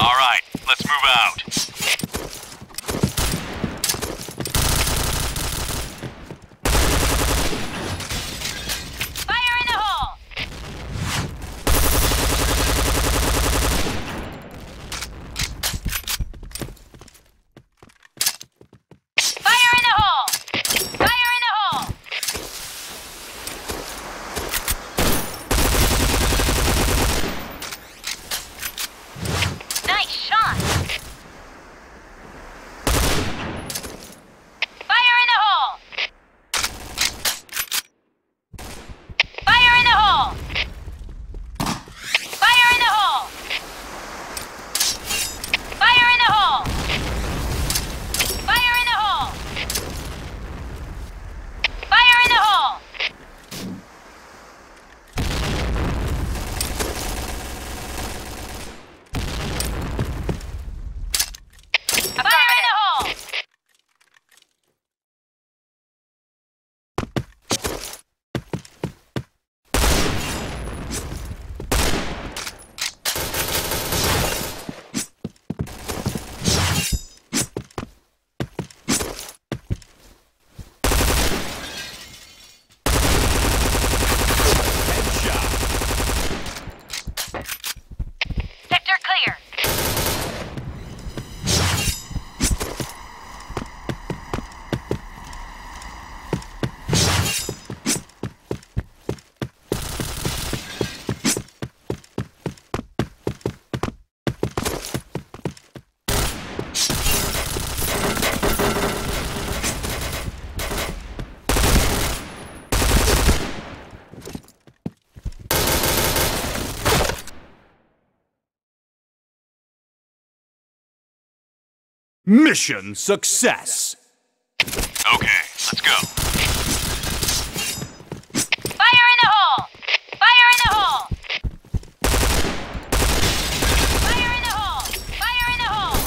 All right, let's move out. Fire in the hole! Fire in the hole! Fire in the hole! Nice shot! Fire in the hole! Fire in the hole! Fire in the hole! Fire in the hole! Fire in the hole! Fire in the hole! Fire in the hole! Sector clear. Mission success! Okay, let's go. Fire in the hole! Fire in the hole! Fire in the hole! Fire in the hole!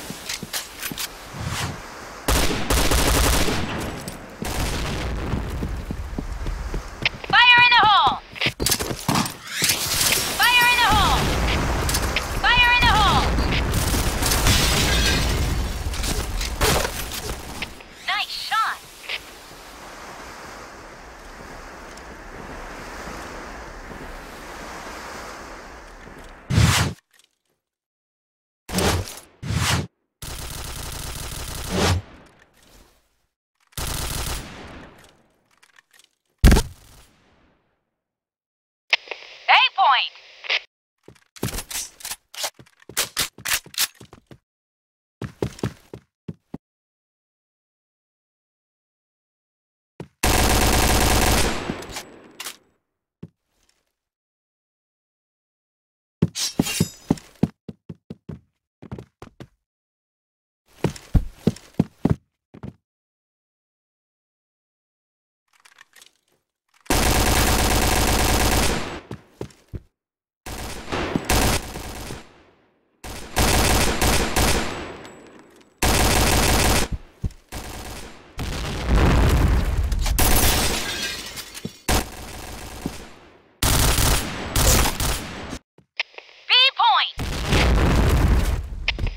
Aim point! Fire in the hole! Fire in the hole! Fire in the hole! Nice shot! Aim point!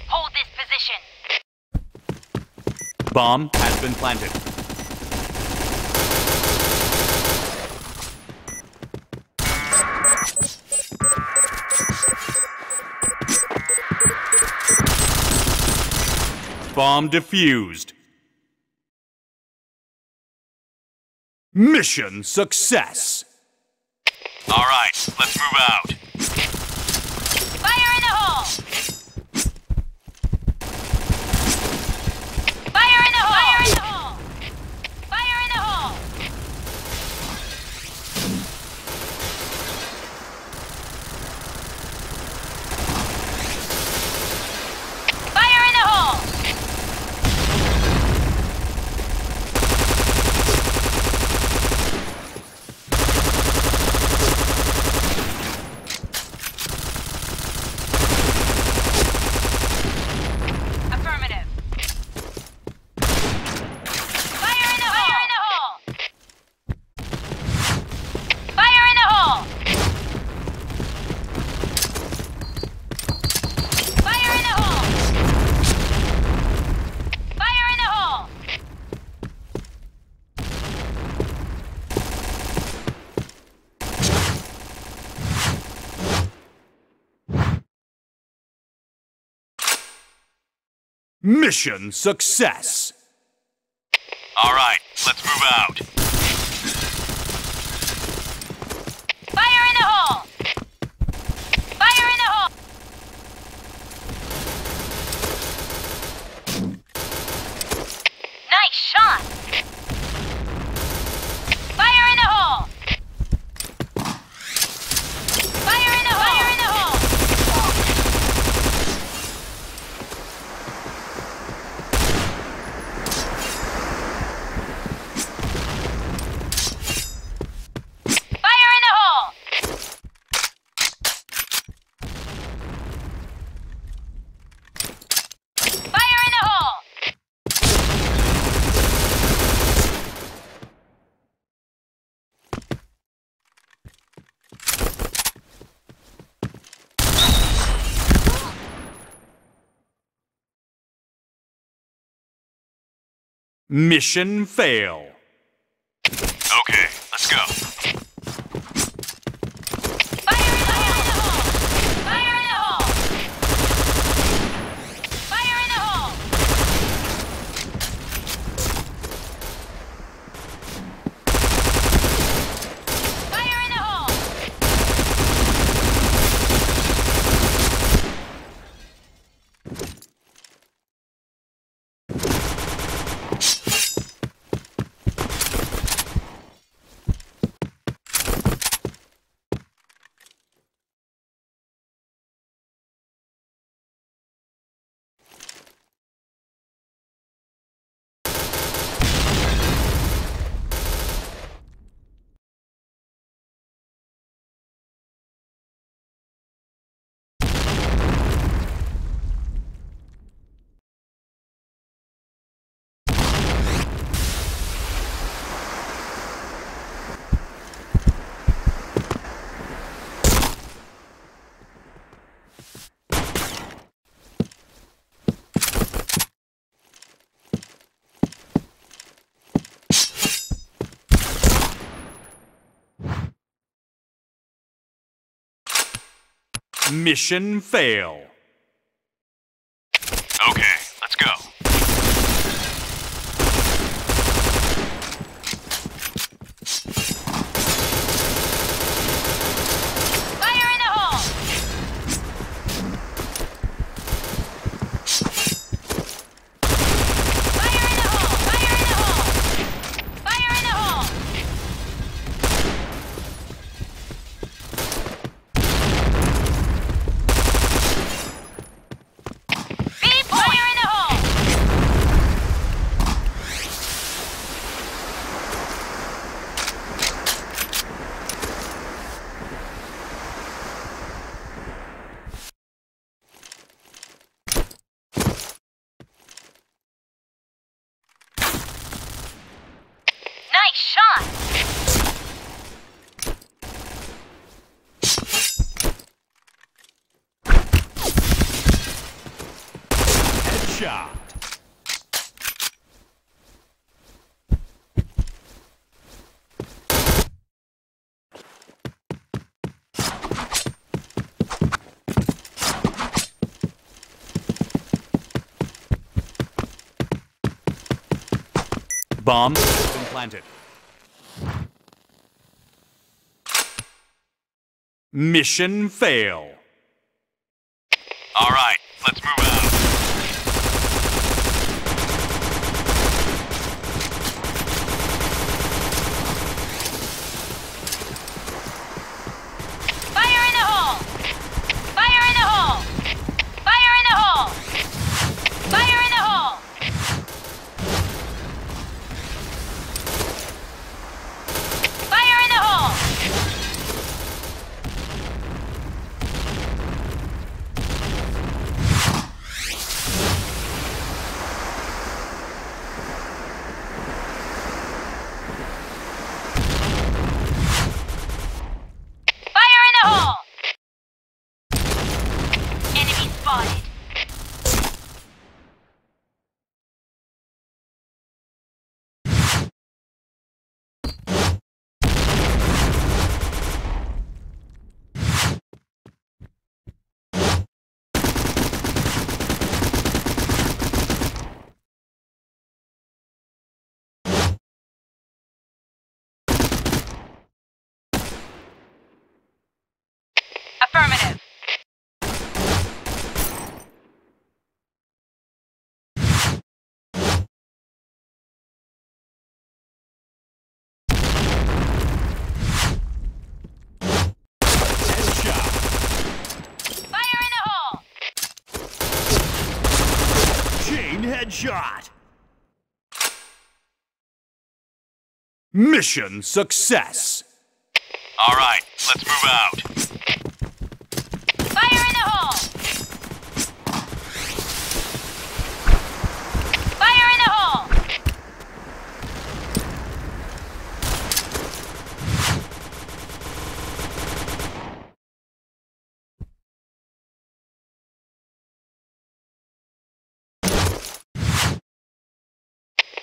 Hold this position. Bomb has been planted. Bomb defused. Mission success. All right, let's move out. Fire in the hole! Fire in the hole! Fire in the hole! Fire in the hole! Fire in the hole! Mission success! All right, let's move out. Fire in the hole! Fire in the hole! Nice shot! Fire in the hole! Fire in the hole! Fire in the hole! Mission fail. Okay, let's go. Fire in the hole! Fire in the hole! Fire in the hole! Fire in the hole! Fire in the hole! Mission fail. Okay, let's go. Fire in the hole! Fire in the hole! Fire in the hole! Fire in the hole! Shot! Headshot! Bomb has been planted. Mission fail. All right, let's move out. Fire in the hole! Fire in the hole! Fire in the hole! Fire in the hole! Fire in the hole! Headshot! Mission success! All right, let's move out. Fire in the hole! Fire in the hole!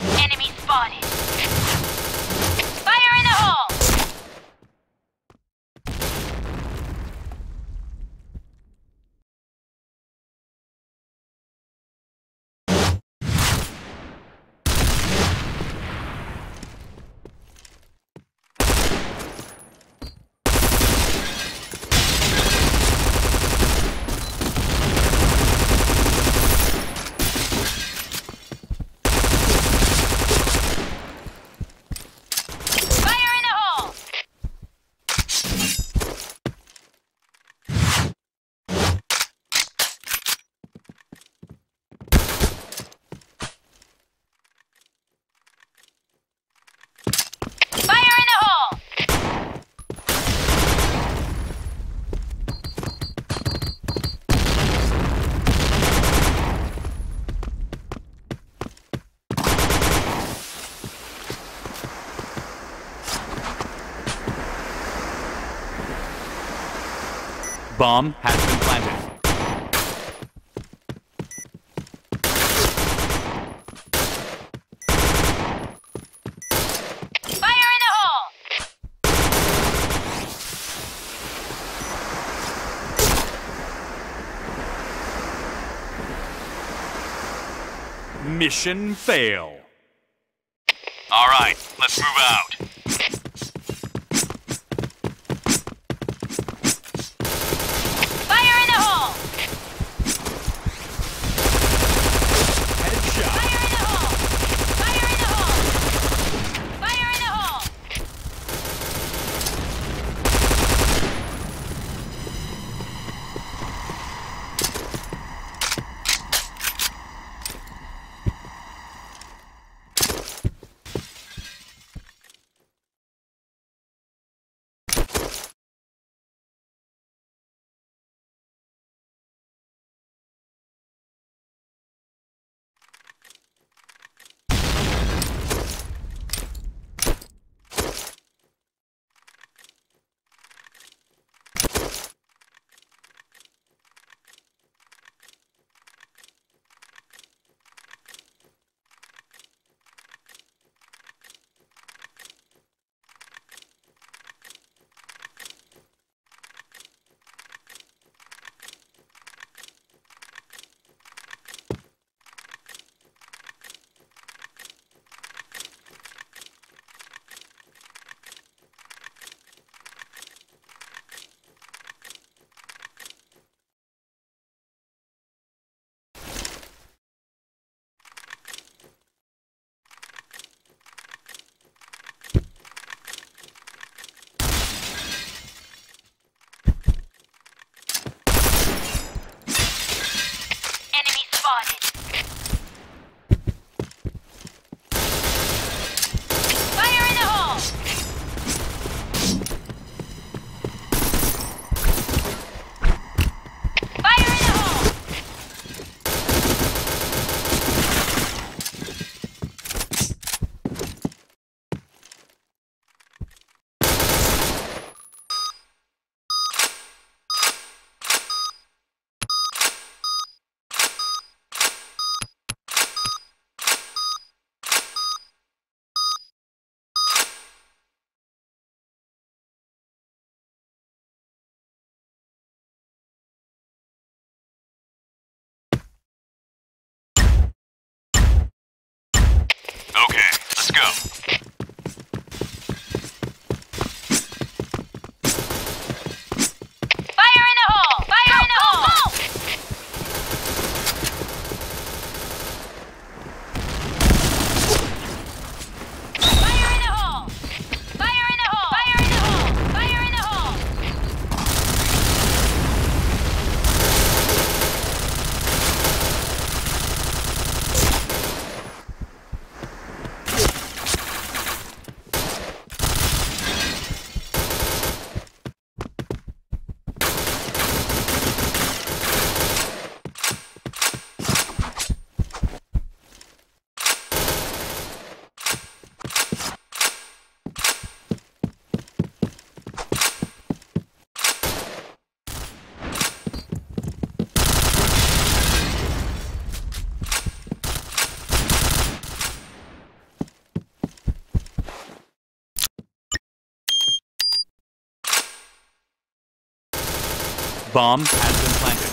Enemy spotted. Fire in the hole! Bomb has been planted. Fire in the hole! Mission fail. All right, let's move out. Bomb has been planted.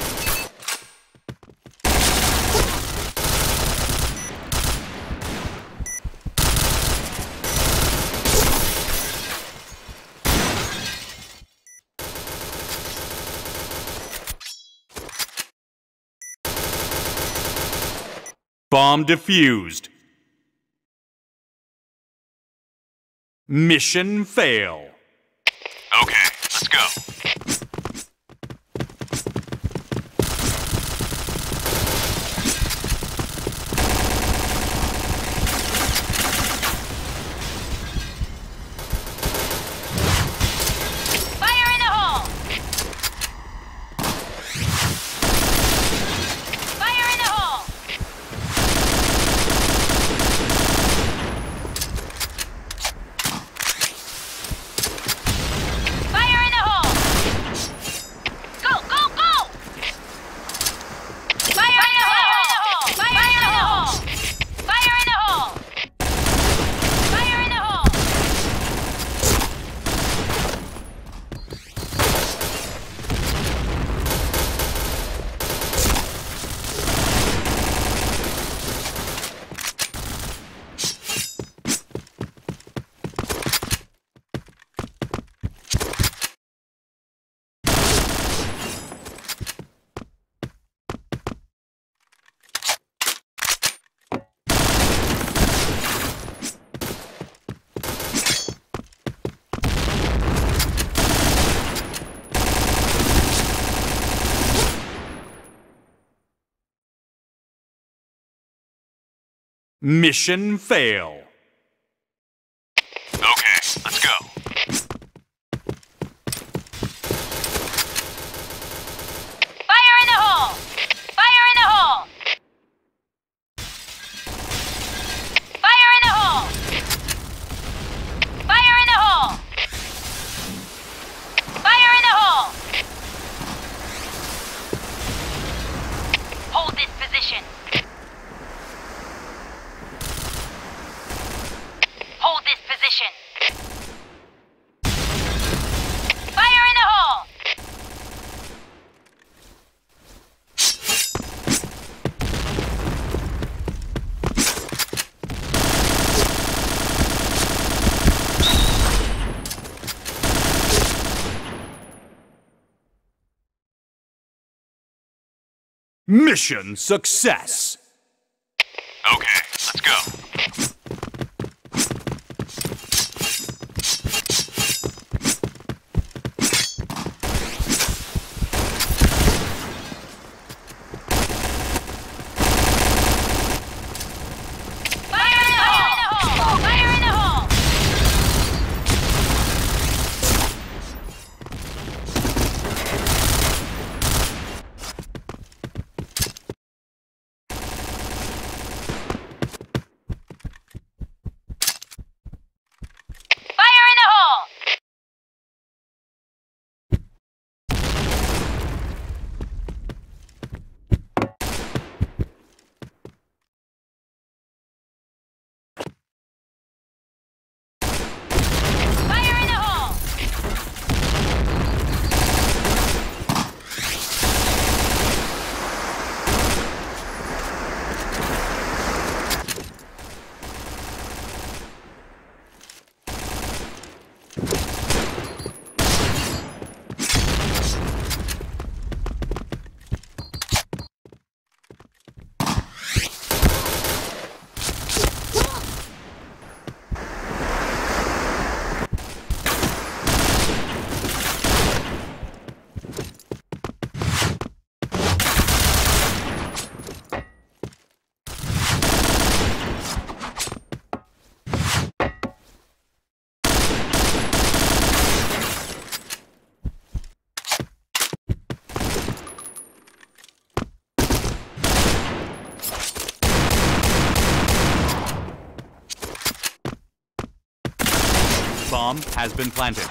Bomb defused. Mission fail. Okay, let's go. Fire in the hole. Fire in the hole. Fire in the hole. Go, go, go. Fire in the hole. Fire in the hole. Fire in the hole. Fire in the hole. Mission fail. Okay, let's go. Fire in the hole! Fire in the hole! Fire in the hole! Fire in the hole! Fire in the hole! Hold this position. Fire in the hole! Mission success! Okay, let's go. Bomb has been planted.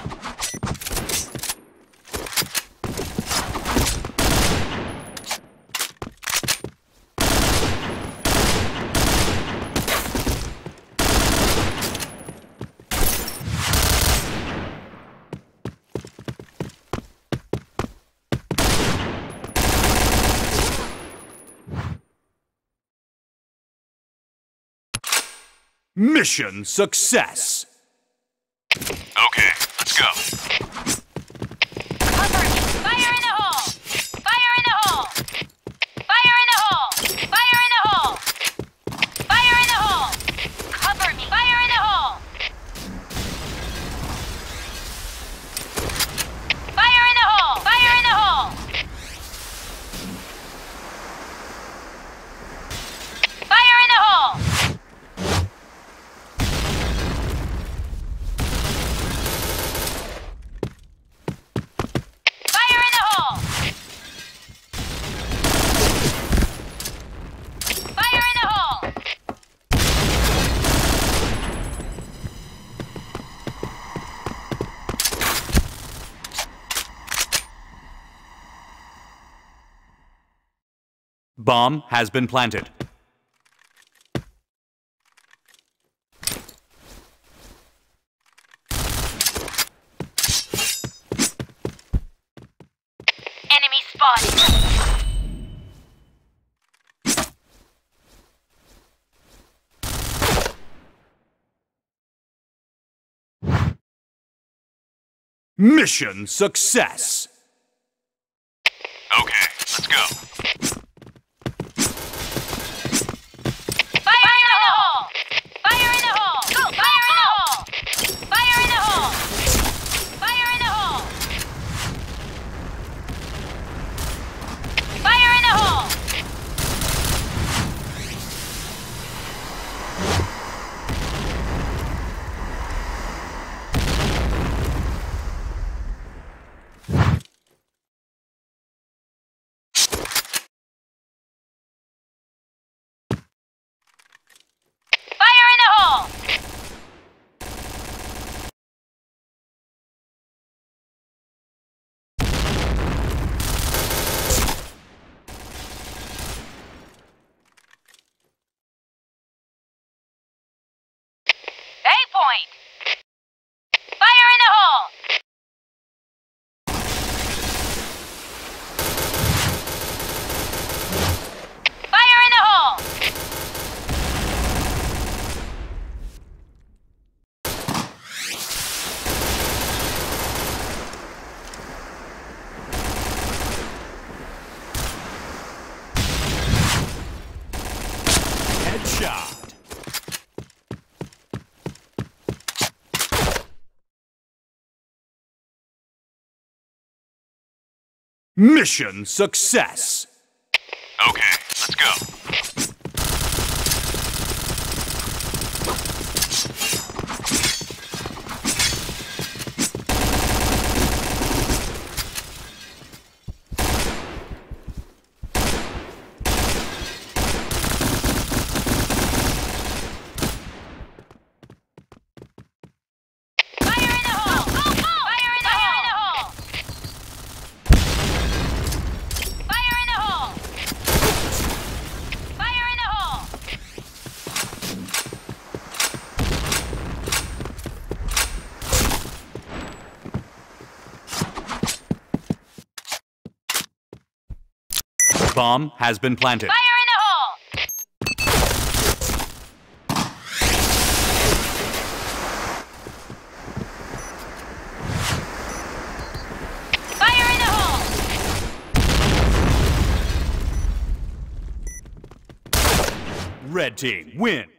Mission success! Okay, let's go. Fire in the hole! Fire in the hole! Fire in the hole! Fire in the hole! Fire in the hole! Cover me! Fire in the hole! Fire in the hole! Fire in the hole! Fire in the hole! Bomb has been planted. Enemy spotted. Mission success. Okay, let's go. Point. Fire in the hole! Fire in the hole! Headshot! Mission success! Okay, let's go. Bomb has been planted. Fire in the hole! Fire in the hole! Red team win.